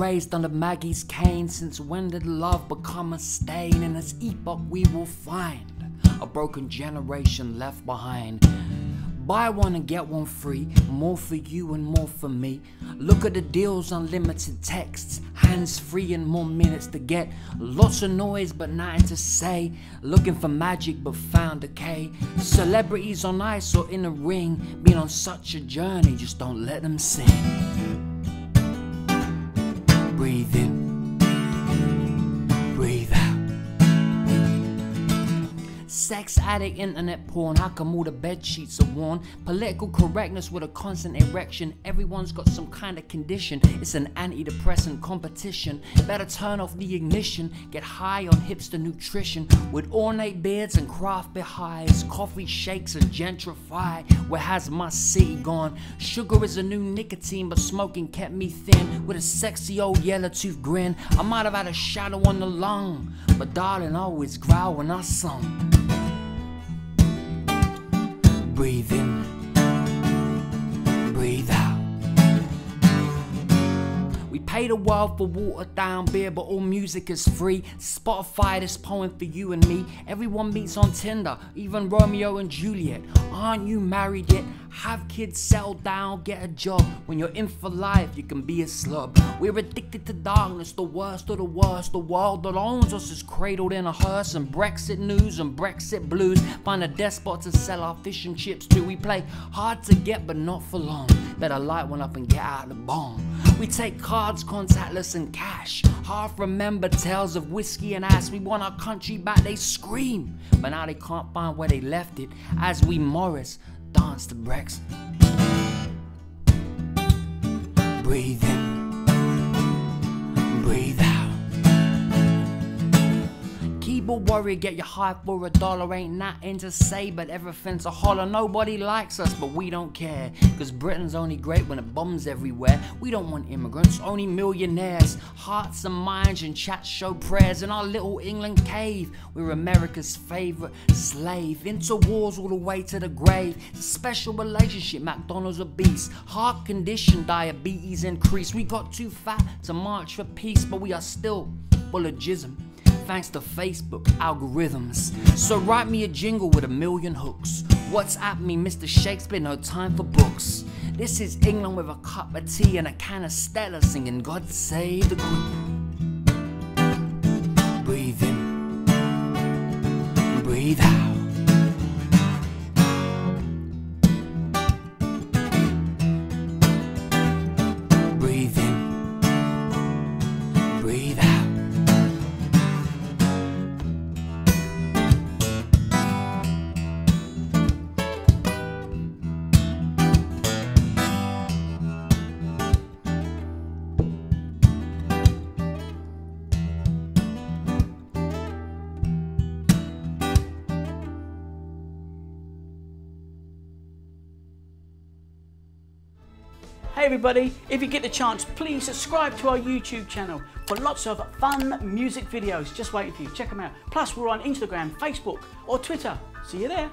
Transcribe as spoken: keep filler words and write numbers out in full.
raised under Maggie's cane. Since when did love become a stain? In this epoch we will find a broken generation left behind. Buy one and get one free, more for you and more for me. Look at the deals, unlimited texts, hands free and more minutes to get. Lots of noise but nothing to say, looking for magic but found decay. Celebrities on ice or in a ring, been on such a journey, just don't let them sing. Breathe in, breathe out. Sex addict, internet porn, how come all the bed sheets are worn? Political correctness with a constant erection, everyone's got some kind of condition. It's an antidepressant competition. Better turn off the ignition, get high on hipster nutrition. With ornate beards and craft beer highs, coffee shakes and gentrify. Where has my city gone? Sugar is a new nicotine, but smoking kept me thin. With a sexy old yellow tooth grin, I might have had a shadow on the lung, but darling, I always growl when I sung. Breathe in, breathe out. We pay the world for watered down beer, but all music is free. Spotify this poem for you and me. Everyone meets on Tinder, even Romeo and Juliet. Aren't you married yet? Have kids, settle down, get a job. When you're in for life, you can be a slub. We're addicted to darkness, the worst of the worst. The world that owns us is cradled in a hearse. And Brexit news and Brexit blues, find a despot to sell our fish and chips to. We play hard to get but not for long, better light one up and get out of the bomb. We take cards, contactless and cash, half remember tales of whiskey and ass. We want our country back, they scream, but now they can't find where they left it. As we Morris dance to Brexit. Breathe in, breathe out. Keep a worry, get your high for a dollar. Ain't nothing to say, but everything's a holler. Nobody likes us, but we don't care, cause Britain's only great when it bombs everywhere. We don't want immigrants, only millionaires. Hearts and minds and chat show prayers. In our little England cave, we're America's favourite slave. Into wars all the way to the grave. It's a special relationship, McDonald's obese. Heart condition, diabetes increase. We got too fat to march for peace, but we are still full of jism, thanks to Facebook algorithms. So write me a jingle with a million hooks. WhatsApp me, Mister Shakespeare, no time for books. This is England with a cup of tea and a can of Stella singing God Save the Queen. Breathe in, breathe out. Hey everybody, if you get the chance, please subscribe to our YouTube channel for lots of fun music videos just waiting for you. Check them out. Plus we're on Instagram, Facebook or Twitter. See you there.